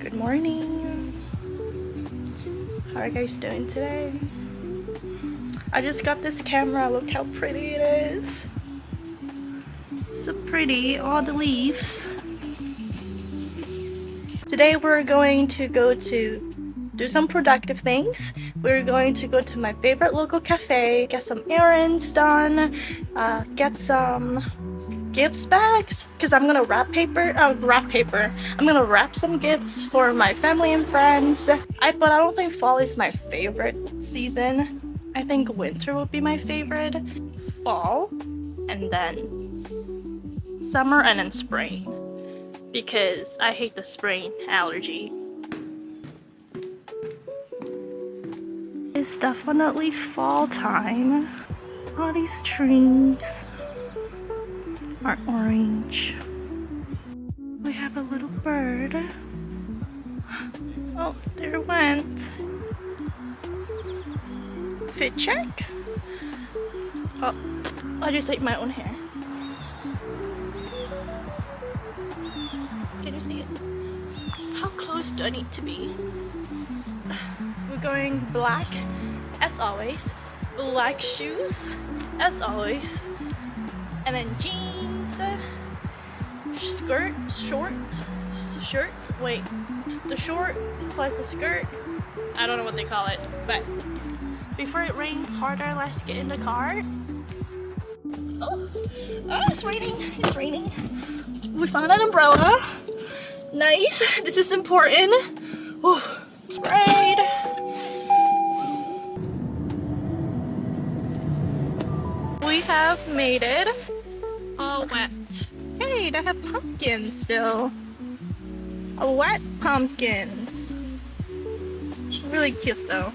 Good morning. How are you guys doing today? I just got this camera. Look how pretty it is. So pretty, all the leaves. Today we're going to go to do some productive things. We're going to go to my favorite local cafe, get some errands done, get some gifts bags because I'm gonna I'm gonna wrap some gifts for my family and friends. But I don't think fall is my favorite season. I think winter will be my favorite, fall, and then summer, and then spring. Because I hate the spring allergy. It's definitely fall time. All these trees are orange. We have a little bird. Oh, there it went. Fit check. Oh, I just ate my own hair. Can you see it? How close do I need to be? We're going black, as always. Black shoes, as always. And then jeans, skirt, shorts, shirt. Wait, the short plus the skirt. I don't know what they call it, but before it rains harder, let's get in the car. Oh, it's raining, it's raining. We found an umbrella. Nice, this is important. Ooh. Right. We have made it. All wet. Hey, they have pumpkins still. Wet pumpkins. Really cute though.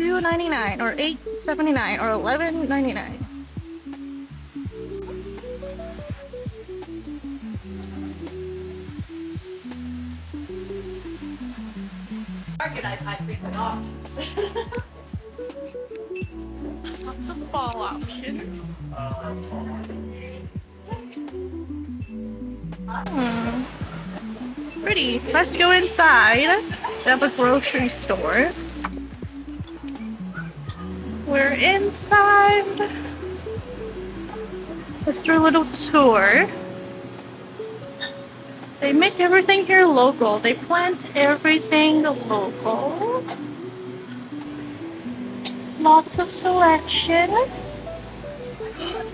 $2.99 or $8.79 or $11.99. I think not. Lots of fall options. Pretty. Let's go inside. They have a grocery store. We're inside. Let's do a little tour. They make everything here local. They plant everything local. Lots of selection.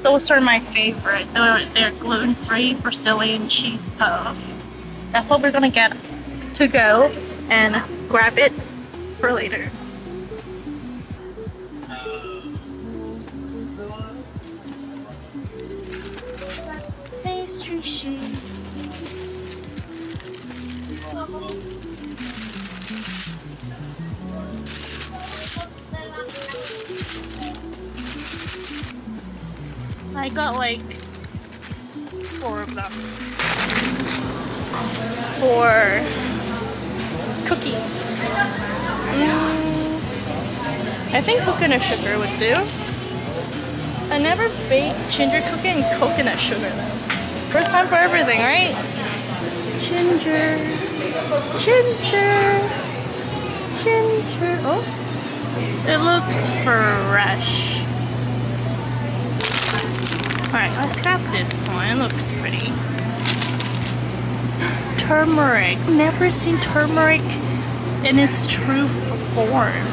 Those are my favorite. They're gluten-free Brazilian cheese puff. That's what we're gonna get to go and grab it for later. Pastry sheets. I got like 4 of them for cookies. I think coconut sugar would do. I never baked ginger cookie and coconut sugar though. First time for everything, right? Ginger. Oh, it looks fresh. Alright, let's grab this one. It looks pretty. Turmeric. Never seen turmeric in its true form.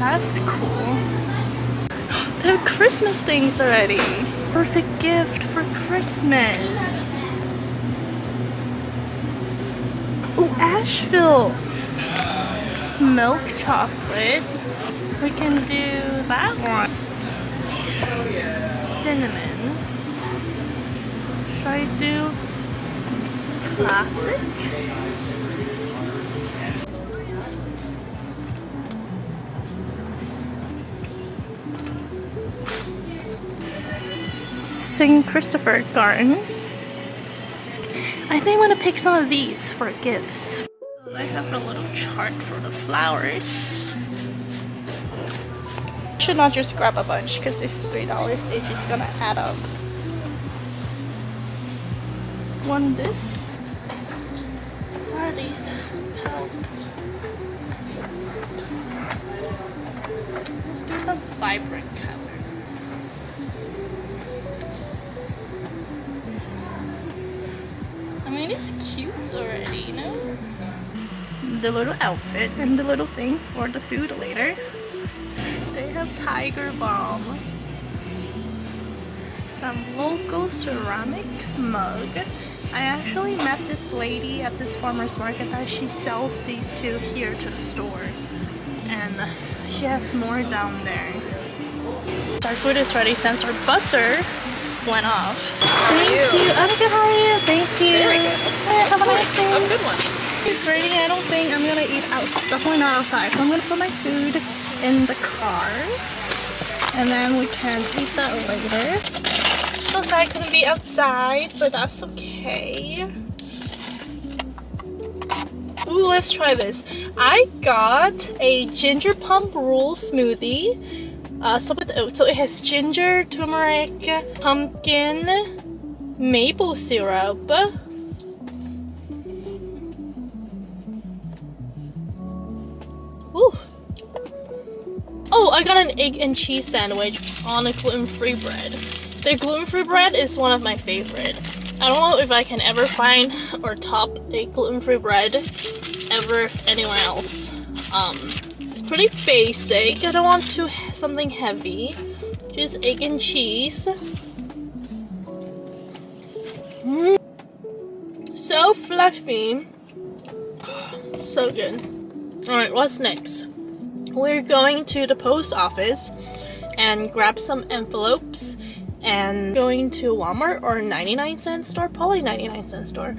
That's cool. They have Christmas things already. Perfect gift for Christmas. Oh, Asheville milk chocolate. We can do that one. Cinnamon. Should I do classic? Saint Christopher Garden. I think I'm gonna pick some of these for gifts. I have a little chart for the flowers. Should not just grab a bunch because this $3 is just gonna add up. One this. What are these? Let's do some vibrant color. I mean, it's cute already, you know? The little outfit and the little thing for the food later. They have Tiger Balm, some local ceramics mug. I actually met this lady at this farmer's market that she sells these two here to the store, and she has more down there. Our food is ready since our buzzer went off. How are you? I'm good, how are you? Thank you. Very good. Hey, have a nice day. Have a good one. It's raining. I don't think I'm gonna eat out. Definitely not outside. So I'm gonna put my food in the car, and then we can eat that later. So I couldn't be outside, but that's okay. Ooh, let's try this. I got a ginger pump roll smoothie, some with oats. So it has ginger, turmeric, pumpkin, maple syrup. Ooh. Oh, I got an egg and cheese sandwich on a gluten-free bread. The gluten-free bread is one of my favorite. I don't know if I can ever find or top a gluten-free bread ever anywhere else. It's pretty basic. I don't want to have something heavy. Just egg and cheese. So fluffy. So good. Alright, what's next? We're going to the post office and grab some envelopes and going to Walmart or 99 cent store, probably 99 cent store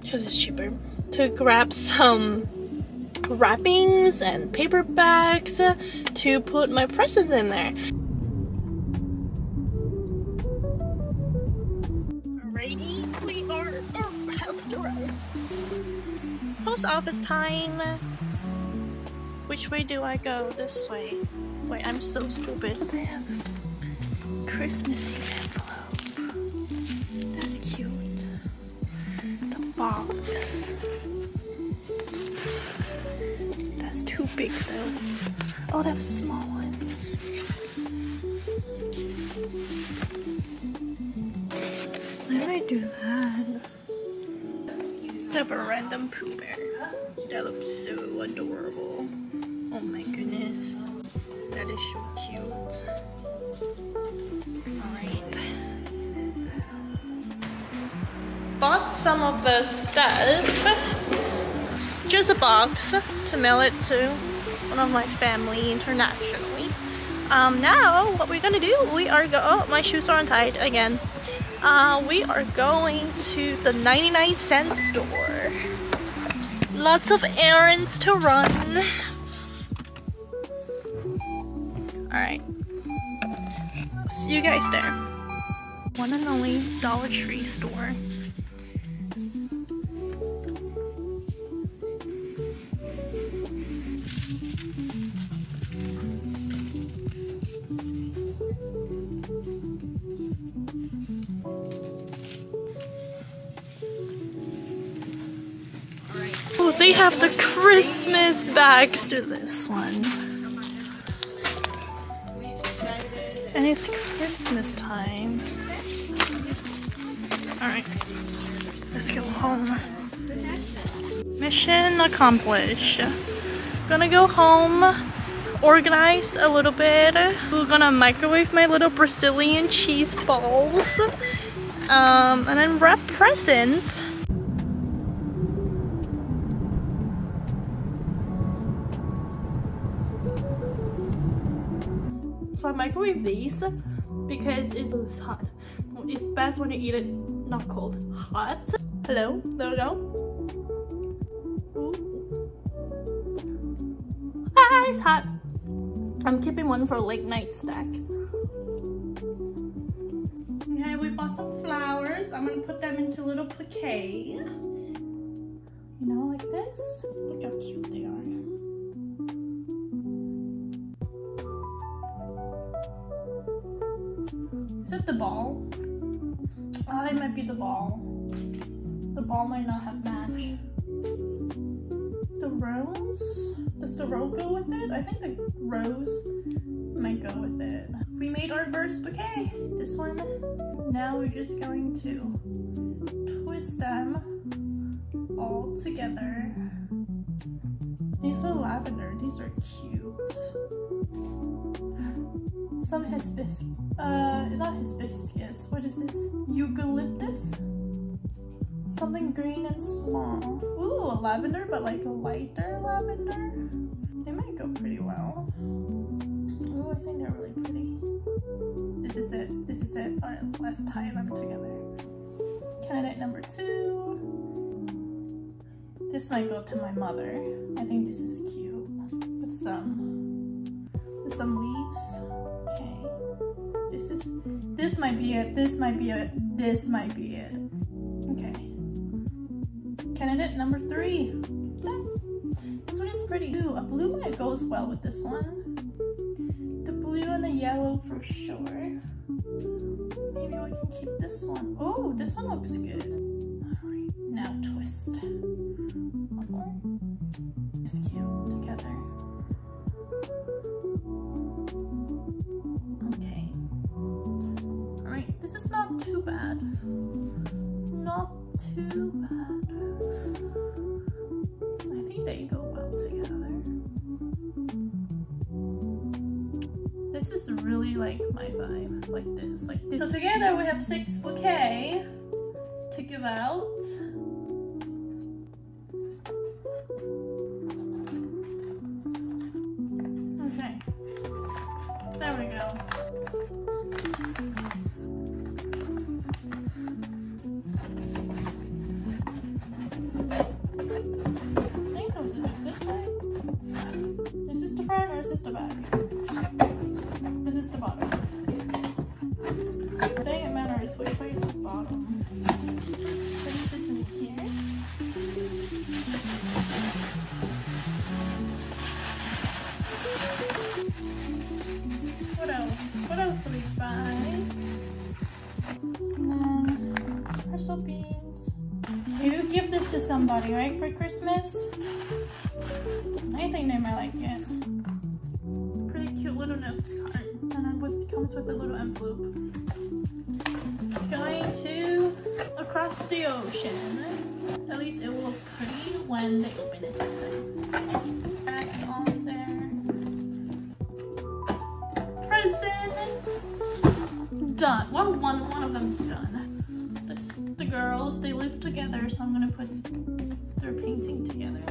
because it's cheaper, to grab some wrappings and paper bags to put my presents in there. Alrighty, we are about to arrive. Post office time! Which way do I go? This way. Wait, I'm so stupid. They have Christmassy envelope. That's cute. The box. That's too big though. Oh, they have small ones. Why did I do that? They have a random Pooh Bear. That looks so adorable. Oh my goodness, that is so cute. Alright. Bought some of the stuff. Just a box to mail it to one of my family internationally. Now, what we're gonna do, we are go- Oh, my shoes are untied again. We are going to the 99 cent store. Lots of errands to run. Alright, see you guys there. One and only Dollar Tree store. Oh, they have the Christmas bags to this one. And it's Christmas time. Alright, let's go home. Mission accomplished. Gonna go home, organize a little bit. We're gonna microwave my little Brazilian cheese balls. And then wrap presents. So I microwave these because it's hot. It's best when you eat it not cold, hot. Hello, there we go. Ooh. Ah, it's hot. I'm keeping one for a late night snack. Okay, we bought some flowers. I'm gonna put them into little bouquet. You know, like this. Look how cute they are. Is it the ball? It might be the ball. The ball might not have matched. The rose? Does the rose go with it? I think the rose might go with it. We made our first bouquet. This one. Now we're just going to twist them all together. These are lavender. These are cute. Some hibiscus. Not hibiscus. What is this? Eucalyptus? Something green and small. Ooh, a lavender, but like lighter lavender. They might go pretty well. Ooh, I think they're really pretty. This is it. This is it. All right, let's tie them together. Candidate number 2. This might go to my mother. I think this is cute. With some leaves. Okay. This might be it. This might be it. This might be it. Okay. Candidate number 3. This one is pretty. Ooh, a blue might goes well with this one. The blue and the yellow for sure. Maybe we can keep this one. Oh, this one looks good. Alright, now twist. It's cute together. Okay. Alright, this is not too bad. Not too bad. I think they go well together. This is really like my vibe, like this, like this. So together we have 6 bouquets to give out. Okay, there we go. Somebody, right, for Christmas? I think they might like it. Pretty cute little notes card. And then it comes with a little envelope. It's going to across the ocean. At least it will look pretty when they open it. So, that's on there. Present! Done. Well, one of them's done. The girls, they live together, so I'm gonna put their painting together.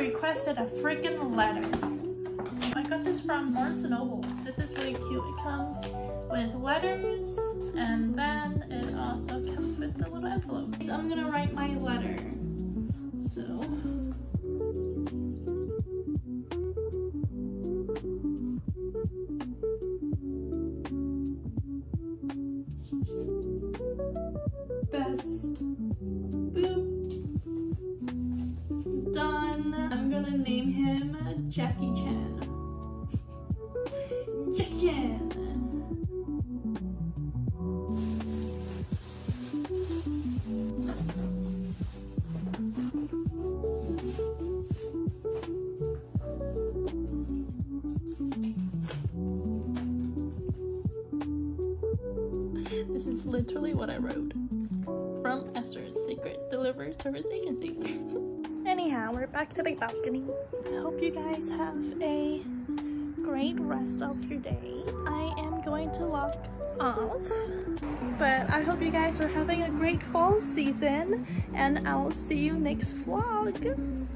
Requested a freaking letter. I got this from Barnes & Noble. This is really cute. It comes with letters and then it also comes with a little envelope. So I'm gonna write my letter. So, best boop. Done. I'm gonna name him Jackie Chan. Jackie Chan! This is literally what I wrote. From Esther's Secret Delivery Service Agency. Anyhow, we're back to the balcony. I hope you guys have a great rest of your day. I am going going to lock off. But I hope you guys are having a great fall season, and I'll see you next vlog.